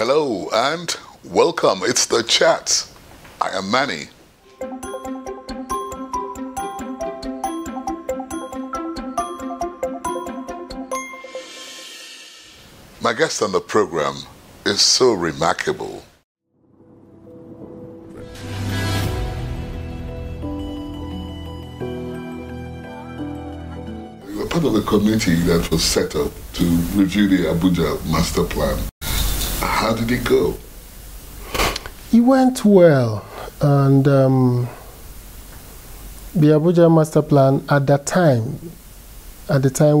Hello and welcome. It's The Chat. I am Manny. My guest on the program is so remarkable. We were part of the committee that was set up to review the Abuja master plan. How did it go? It went well, and the Abuja master plan at the time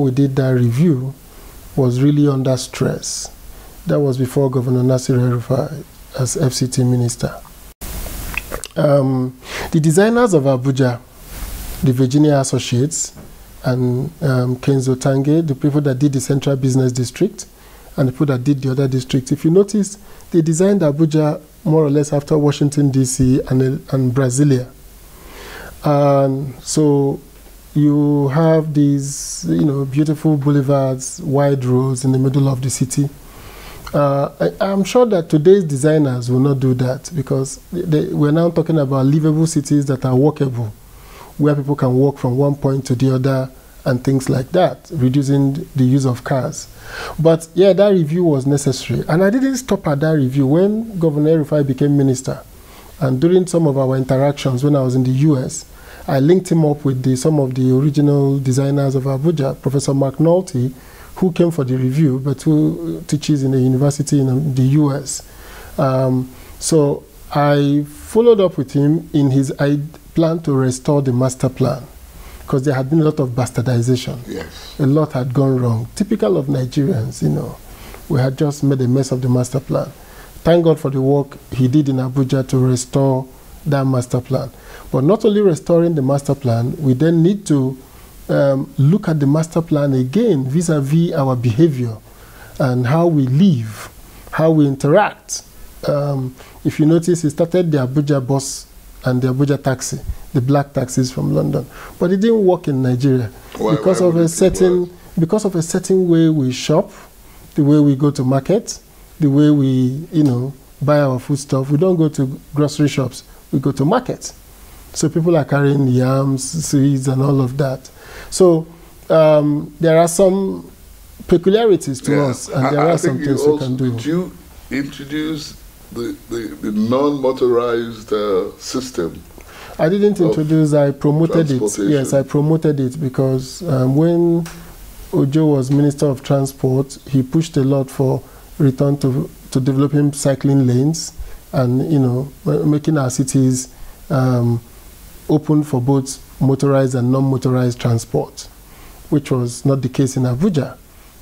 we did that review was really under stress. That was before Governor Nasir El-Rufai as FCT minister. The designers of Abuja, the Virginia Associates, and Kenzo Tange, the people that did the Central Business District, and the people that did the other districts. If you notice, they designed Abuja more or less after Washington DC and Brasilia. So you have these, beautiful boulevards, wide roads in the middle of the city. I'm sure that today's designers will not do that, because we're now talking about livable cities that are walkable, where people can walk from one point to the other and things like that, reducing the use of cars. But yeah, that review was necessary. And I didn't stop at that review. When Governor El-Rufai became minister, and during some of our interactions when I was in the US, I linked him up with some of the original designers of Abuja, Professor McNulty, who came for the review, but who teaches in a university in the US. So I followed up with him in his plan to restore the master plan, because there had been a lot of bastardization. Yes. A lot had gone wrong. Typical of Nigerians, We had just made a mess of the master plan. Thank God for the work he did in Abuja to restore that master plan. But not only restoring the master plan, we then need to look at the master plan again vis-a-vis our behavior and how we live, how we interact. If you notice, he started the Abuja bus and the Abuja taxi, the black taxis from London. But it didn't work in Nigeria because of a certain way we shop, the way we go to market, the way we, buy our foodstuff. We don't go to grocery shops, we go to market. So people are carrying yams, seeds, and all of that. So there are some peculiarities to us, and there are some things we can do. Did you introduce the non-motorized system? I didn't introduce, I promoted it. Yes, I promoted it, because when Ojo was Minister of Transport, he pushed a lot for return to developing cycling lanes and, making our cities open for both motorized and non-motorized transport, which was not the case in Abuja,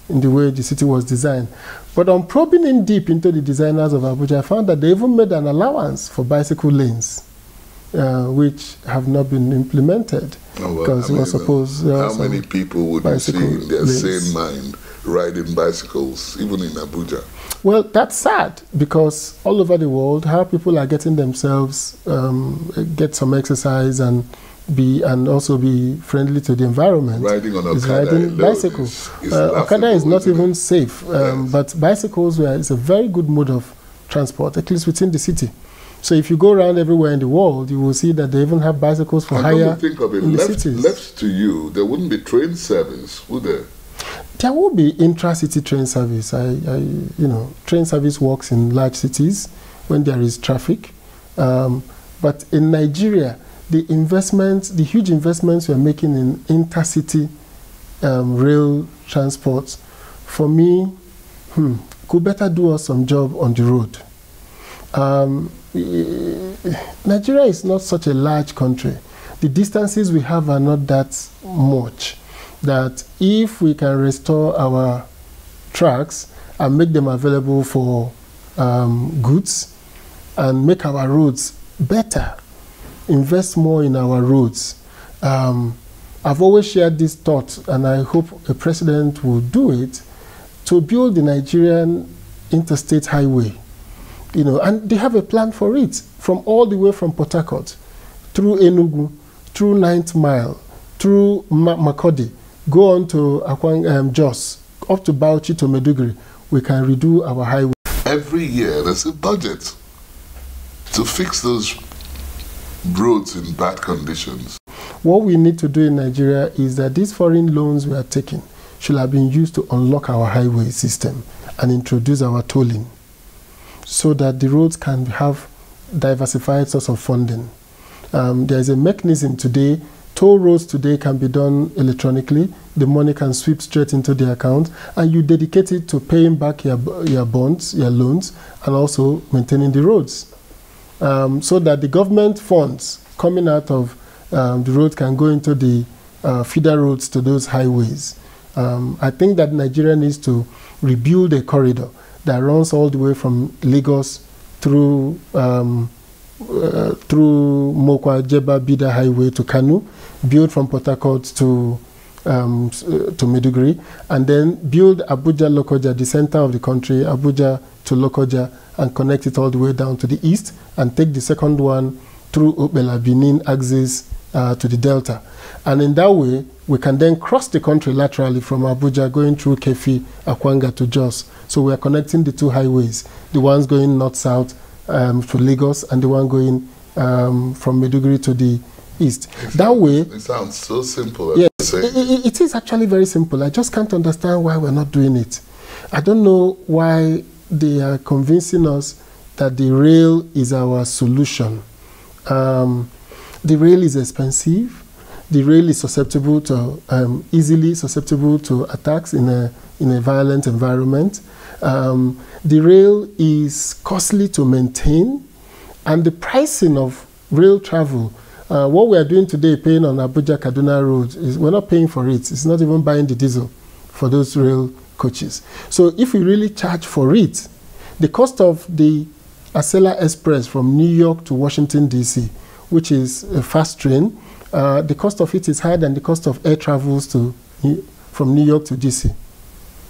in the way the city was designed. But on probing in deep into the designers of Abuja, I found that they even made an allowance for bicycle lanes, which have not been implemented. Because we were supposed... how many people would you see in their sane mind riding bicycles, even in Abuja? Well, that's sad, because all over the world, how people are getting themselves, get some exercise and also be friendly to the environment. Riding on Okada. Riding bicycles. Okada is not even safe, but bicycles is a very good mode of transport, at least within the city. So if you go around everywhere in the world, you will see that they even have bicycles for hire in the cities. Left to you, there wouldn't be train service, would there? There will be intra-city train service. Train service works in large cities when there is traffic. But in Nigeria, the huge investments we are making in intercity rail transport, for me, could better do us some job on the road. Nigeria is not such a large country. The distances we have are not that much, that if we can restore our tracks and make them available for goods and make our roads better, invest more in our roads. I've always shared this thought, and I hope a president will do it, to build the Nigerian interstate highway. And they have a plan for it, from all the way from Port Harcourt, through Enugu, through Ninth Mile, through Makodi, go on to JOS, up to Bauchi to Meduguri. We can redo our highway. Every year there's a budget to fix those roads in bad conditions. What we need to do in Nigeria is that these foreign loans we are taking should have been used to unlock our highway system and introduce our tolling so that the roads can have diversified source of funding. There is a mechanism today. Toll roads today can be done electronically. The money can sweep straight into the account, and you dedicate it to paying back your bonds, your loans, and also maintaining the roads. So that the government funds coming out of the road can go into the feeder roads to those highways. I think that Nigeria needs to rebuild a corridor that runs all the way from Lagos through through Mokwa Jeba Bida highway to Kano, build from Port Harcourt to Meduguri, and then build Abuja-Lokoja, the center of the country, Abuja to Lokoja, and connect it all the way down to the east, and take the second one through Ubela-Benin axis to the delta. And in that way, we can then cross the country laterally from Abuja, going through Kefi-Akwanga to JOS. So we are connecting the two highways, the ones going north-south, to Lagos, and the one going from Maiduguri to the east. That way... It sounds so simple. Yes, it is actually very simple. I just can't understand why we're not doing it. I don't know why they are convincing us that the rail is our solution. The rail is expensive. The rail is susceptible to, easily susceptible to attacks in a violent environment. The rail is costly to maintain, and the pricing of rail travel, what we are doing today, paying on Abuja-Kaduna road, is we're not paying for it. It's not even buying the diesel for those rail coaches. So if we really charge for it, the cost of the Acela Express from New York to Washington DC, which is a fast train, the cost of it is higher than the cost of air travels from New York to DC.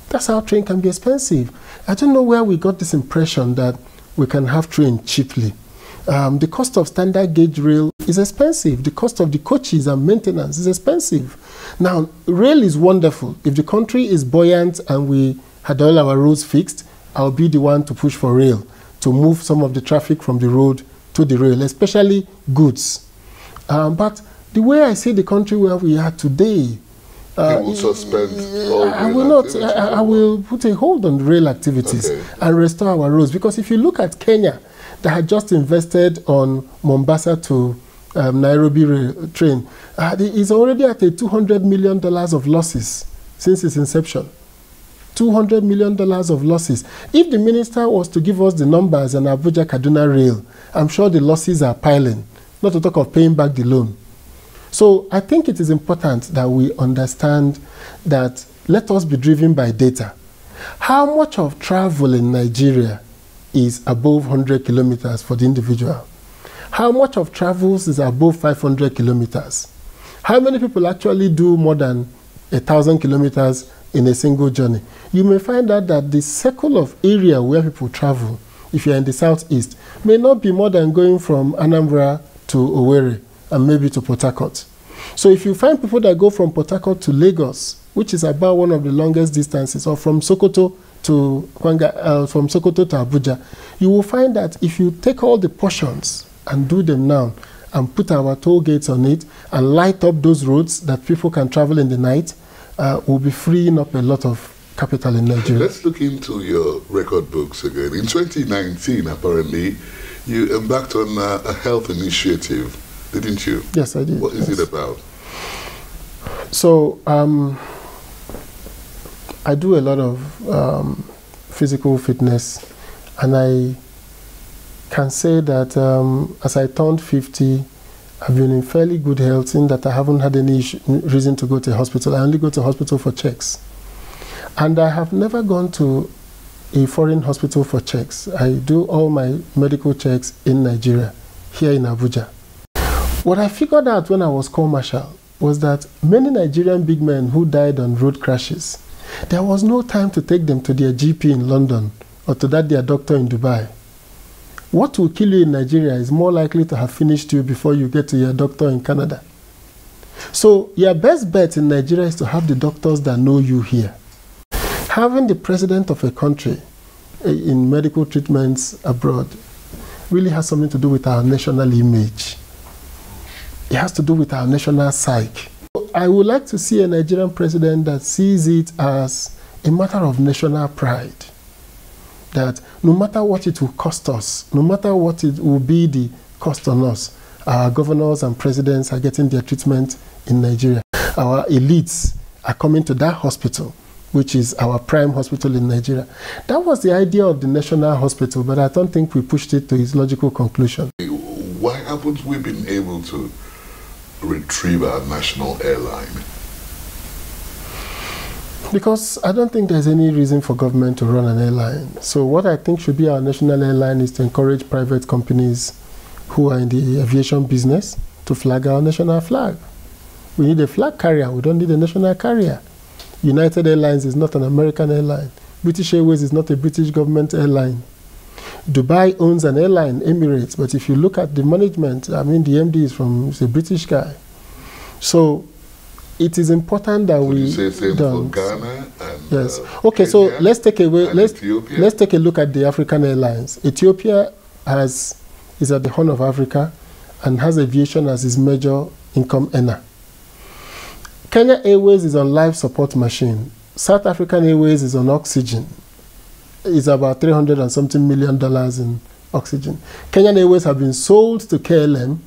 That's how train can be expensive. I don't know where we got this impression that we can have train cheaply. The cost of standard gauge rail is expensive. The cost of the coaches and maintenance is expensive. Now, rail is wonderful. If the country is buoyant and we had all our roads fixed, I'll be the one to push for rail, to move some of the traffic from the road to the rail, especially goods. But the way I see the country where we are today, I will put a hold on rail activities and restore our roads. Because if you look at Kenya, that had just invested on Mombasa to Nairobi rail train, it's already at a $200 million of losses since its inception. $200 million of losses. If the minister was to give us the numbers on Abuja-Kaduna rail, I'm sure the losses are piling, not to talk of paying back the loan. So I think it is important that we understand that let us be driven by data. How much of travel in Nigeria is above 100 kilometers for the individual? How much of travels is above 500 kilometers? How many people actually do more than 1,000 kilometers in a single journey? You may find out that the circle of area where people travel, if you're in the southeast, may not be more than going from Anambra to Owerri, and maybe to Port Harcourt. So if you find people that go from Port Harcourt to Lagos, which is about one of the longest distances, or from Sokoto to Akwanga, from Sokoto to Abuja, you will find that if you take all the portions and do them now, and put our toll gates on it, and light up those roads that people can travel in the night, we'll be freeing up a lot of capital in Nigeria. Let's look into your record books again. In 2019, apparently, you embarked on a health initiative, didn't you? Yes, I did. What is it about? So, I do a lot of physical fitness, and I can say that as I turned 50, I've been in fairly good health in that I haven't had any reason to go to a hospital. I only go to hospital for checks. And I have never gone to a foreign hospital for checks. I do all my medical checks in Nigeria, here in Abuja. What I figured out when I was corps marshal was that many Nigerian big men who died on road crashes, there was no time to take them to their GP in London or to their doctor in Dubai. What will kill you in Nigeria is more likely to have finished you before you get to your doctor in Canada. So your best bet in Nigeria is to have the doctors that know you here. Having the president of a country in medical treatments abroad really has something to do with our national image. It has to do with our national psyche. I would like to see a Nigerian president that sees it as a matter of national pride, that no matter what it will cost us, no matter what it will be the cost on us, our governors and presidents are getting their treatment in Nigeria. Our elites are coming to that hospital, which is our prime hospital in Nigeria. That was the idea of the national hospital, but I don't think we pushed it to its logical conclusion. Why haven't we been able to retrieve our national airline? Because I don't think there's any reason for government to run an airline. So what I think should be our national airline is to encourage private companies who are in the aviation business to flag our national flag. We need a flag carrier, we don't need a national carrier. United Airlines is not an American airline. British Airways is not a British government airline. Dubai owns an airline, Emirates, but if you look at the management, I mean, the MD is from, he's a British guy. So it is important that we don't. Ghana and yes. Okay, Kenya, so let's take away. Let's take a look at the African airlines. Ethiopia is at the Horn of Africa and has aviation as its major income earner. Kenya Airways is on life support machine. South African Airways is on oxygen. It's about $300-something million in oxygen. Kenyan Airways have been sold to KLM.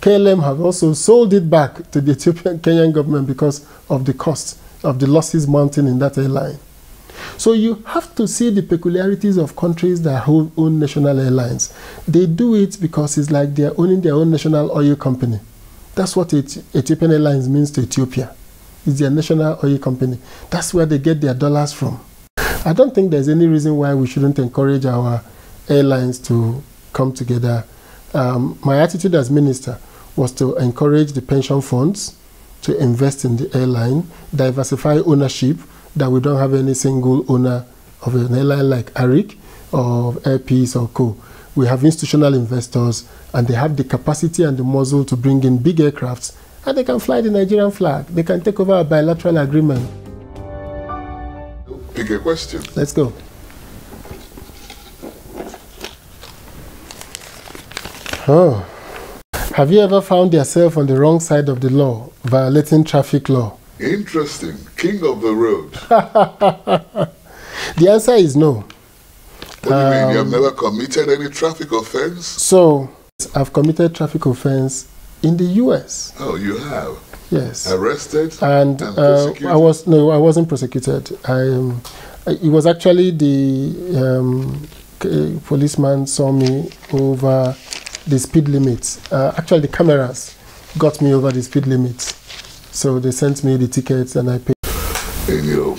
KLM have also sold it back to the Ethiopian Kenyan government because of the cost of the losses mounting in that airline. So you have to see the peculiarities of countries that own national airlines. They do it because it's like they're owning their own national oil company. That's what Ethiopian Airlines means to Ethiopia. It's their national oil company. That's where they get their dollars from. I don't think there's any reason why we shouldn't encourage our airlines to come together. My attitude as minister was to encourage the pension funds to invest in the airline, diversify ownership, that we don't have any single owner of an airline like ARIC or Air Peace or Co. We have institutional investors, and they have the capacity and the muscle to bring in big aircrafts, and they can fly the Nigerian flag. They can take over a bilateral agreement. Pick a question. Let's go. Oh. Have you ever found yourself on the wrong side of the law, violating traffic law? Interesting. King of the road. The answer is no. What do you mean? You have never committed any traffic offense? So, I've committed traffic offense in the US. Oh, you have? Yes. Arrested and prosecuted? I wasn't prosecuted. It was actually the policeman saw me over the speed limits. Actually, the cameras got me over the speed limits. So they sent me the tickets and I paid. In your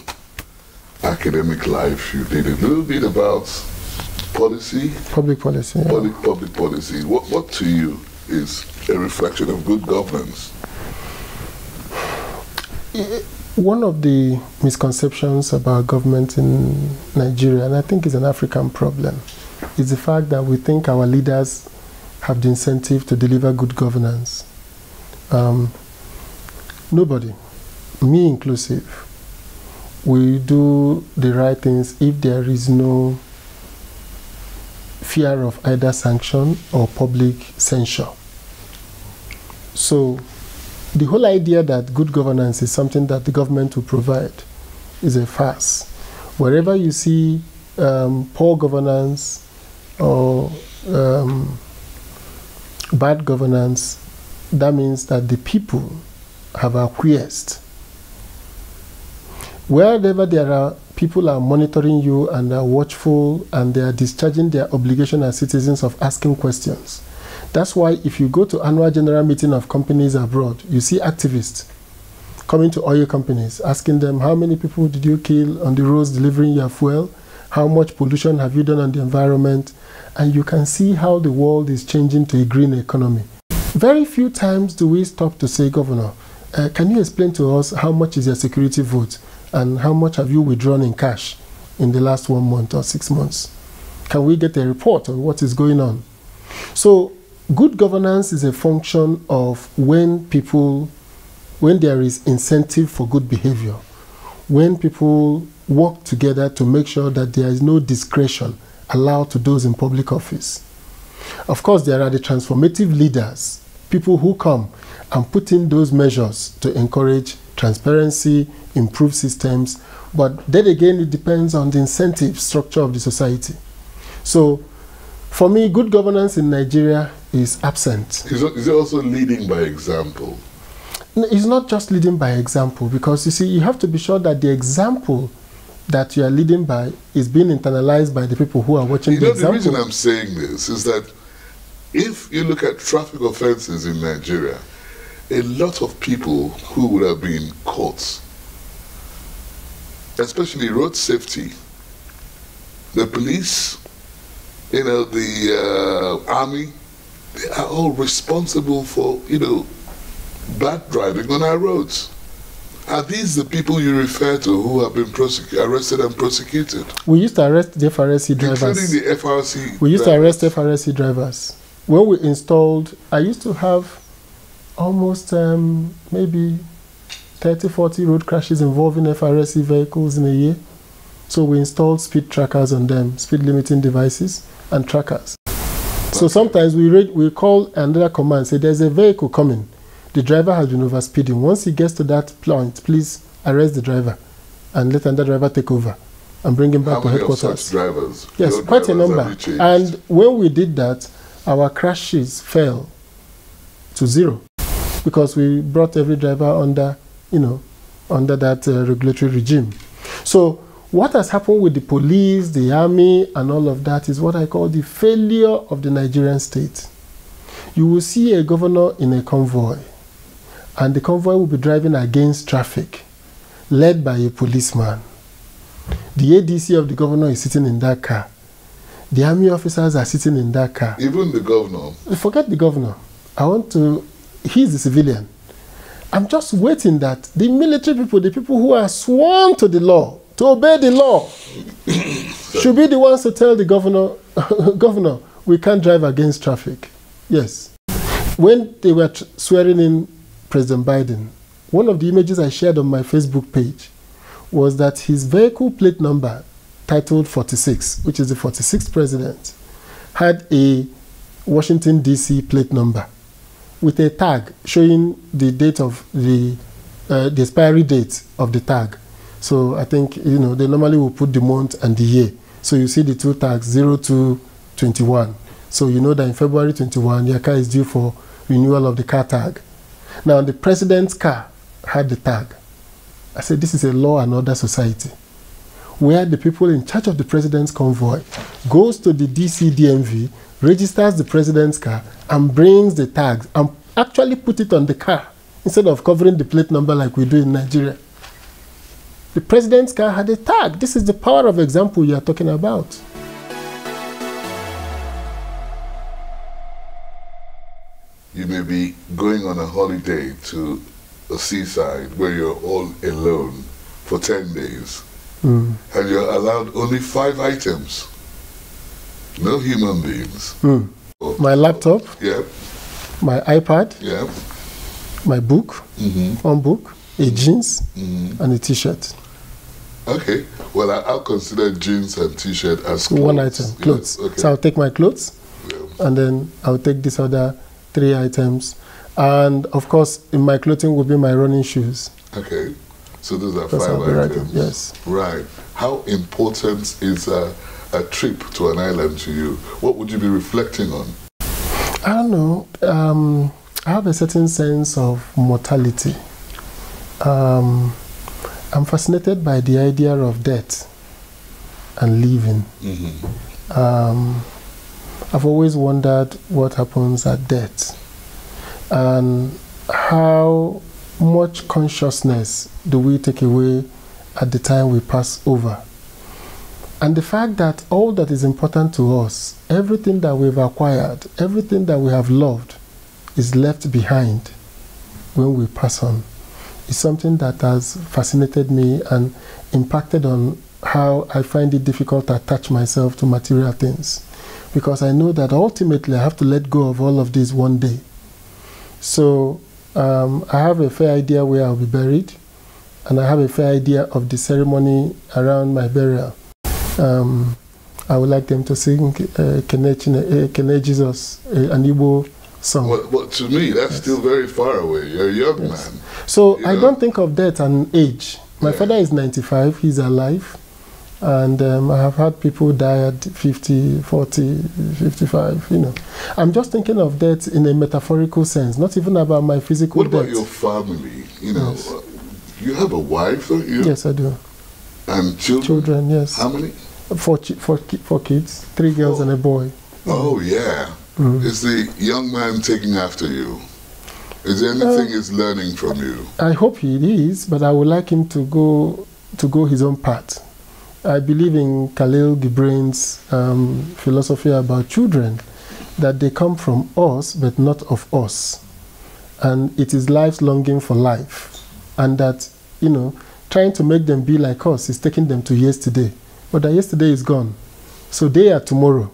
academic life, you did a little bit about policy. Public policy. Yeah. Public policy. What to you is a reflection of good governance? One of the misconceptions about government in Nigeria, and I think it's an African problem, is the fact that we think our leaders have the incentive to deliver good governance. Nobody, me inclusive, will do the right things if there is no fear of either sanction or public censure. So the whole idea that good governance is something that the government will provide is a farce. Wherever you see poor governance or bad governance, that means that the people have acquiesced. Wherever there are people are monitoring you and are watchful and they are discharging their obligation as citizens of asking questions. That's why if you go to annual general meeting of companies abroad, you see activists coming to oil companies, asking them, how many people did you kill on the roads delivering your fuel? How much pollution have you done on the environment? And you can see how the world is changing to a green economy. Very few times do we stop to say, Governor, can you explain to us how much is your security vote and how much have you withdrawn in cash in the last 1 month or 6 months? Can we get a report on what is going on? So good governance is a function of when there is incentive for good behavior, when people work together to make sure that there is no discretion allowed to those in public office. Of course, there are the transformative leaders, people who come and put in those measures to encourage transparency, improve systems, but then again, it depends on the incentive structure of the society. So, for me, good governance in Nigeria is absent. Is it also leading by example? No, it's not just leading by example, because you see, you have to be sure that the example that you are leading by is being internalized by the people who are watching the example. The reason I'm saying this is that if you look at traffic offenses in Nigeria, a lot of people who would have been caught, especially road safety, the police, you know, the army, they are all responsible for, you know, bad driving on our roads. Are these the people you refer to who have been arrested and prosecuted? We used to arrest the FRSC drivers. Including the FRC We used drivers. To arrest FRSC drivers. When we installed, I used to have almost maybe 30–40 road crashes involving FRSC vehicles in a year. So we installed speed trackers on them, speed limiting devices and trackers. So sometimes we call another command, say there's a vehicle coming. The driver has been over speeding. Once he gets to that point, please arrest the driver and let another driver take over and bring him back to headquarters. How many of such drivers? Yes, quite a number. And when we did that, our crashes fell to zero, because we brought every driver under, you know, under that regulatory regime. So what has happened with the police, the army, and all of that is what I call the failure of the Nigerian state. You will see a governor in a convoy, and the convoy will be driving against traffic, led by a policeman. The ADC of the governor is sitting in that car. The army officers are sitting in that car. Even the governor. Forget the governor. He's the civilian. I'm just waiting that the military people, the people who are sworn to the law, to obey the law, should be the ones to tell the governor, governor, we can't drive against traffic. Yes. When they were swearing in President Biden, one of the images I shared on my Facebook page was that his vehicle plate number, titled 46, which is the 46th president, had a Washington DC plate number with a tag showing the date of the expiry date of the tag. So I think, you know, they normally will put the month and the year. So you see the two tags, 0221. So you know that in February 21, your car is due for renewal of the car tag. Now the president's car had the tag. I said, this is a law and order society, where the people in charge of the president's convoy goes to the DC DMV, registers the president's car, and brings the tags, and actually put it on the car, instead of covering the plate number like we do in Nigeria. The president's car had a tag. This is the power of example you are talking about. You may be going on a holiday to a seaside where you're all alone for 10 days, and you're allowed only 5 items. No human beings. My laptop, my iPad, my book, one book, a jeans, and a T-shirt. Okay, well, I'll consider jeans and T-shirt as clothes. One item, clothes. Yeah. Okay. So I'll take my clothes, and then I'll take this other 3 items. And of course, in my clothing will be my running shoes. Okay, so those are 5 items. Yes. Right. How important is a trip to an island to you? What would you be reflecting on? I don't know. I have a certain sense of mortality. I'm fascinated by the idea of death and living. I've always wondered what happens at death and how much consciousness do we take away at the time we pass over. And the fact that all that is important to us, everything that we've acquired, everything that we have loved, is left behind when we pass on, is something that has fascinated me and impacted on how I find it difficult to attach myself to material things, because I know that ultimately I have to let go of all of this one day. So I have a fair idea where I'll be buried, and I have a fair idea of the ceremony around my burial. I would like them to sing Kene Jesus, an Igbo song. Well, to me, that's still very far away. You're a young man. So you don't think of that an age. My father is 95, he's alive. And I have had people die at 50, 40, 55, you know. I'm just thinking of death in a metaphorical sense, not even about my physical death. What about your family? You know, you have a wife, don't you? Yes, I do. And children? Children, yes. How many? Four kids, three girls and a boy. Oh, yeah. Mm. Is the young man taking after you? Is there anything he's learning from you? I hope he is, but I would like him to go his own path. I believe in Khalil Gibran's philosophy about children, that they come from us, but not of us. And it is life's longing for life. And that, you know, trying to make them be like us is taking them to yesterday. But that yesterday is gone. So they are tomorrow.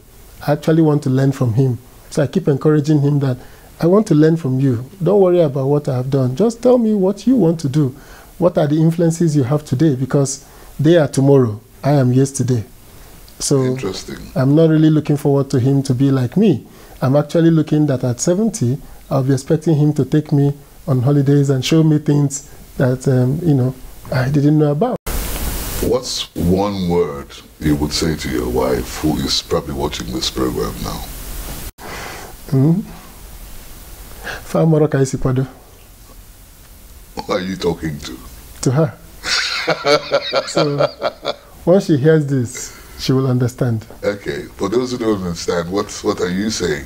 I actually want to learn from him. So I keep encouraging him that I want to learn from you. Don't worry about what I have done. Just tell me what you want to do. What are the influences you have today? Because they are tomorrow. I am yesterday. So interesting. I'm not really looking forward to him to be like me. I'm actually looking that at 70, I'll be expecting him to take me on holidays and show me things that, you know, I didn't know about. What's one word you would say to your wife, who is probably watching this program now? Who are you talking to? To her. So, once she hears this, she will understand. Okay. For those who don't understand, what are you saying?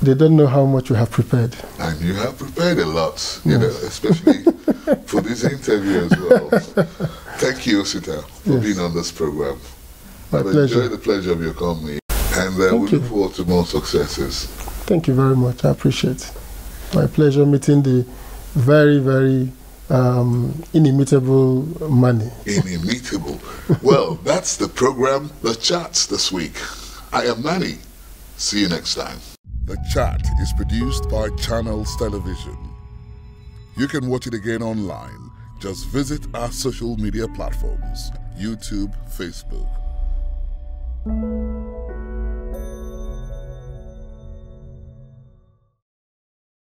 They don't know how much you have prepared. And you have prepared a lot, you know, especially for this interview as well. Thank you, Osita, for being on this program. My pleasure. Enjoy the pleasure of your company. And we look forward to more successes. Thank you very much. I appreciate it. My pleasure meeting the very, very inimitable money. Inimitable. Well, that's the program, The Charts, this week. I am Manny. See you next time. The Chart is produced by Channels Television. You can watch it again online. Just visit our social media platforms, YouTube, Facebook.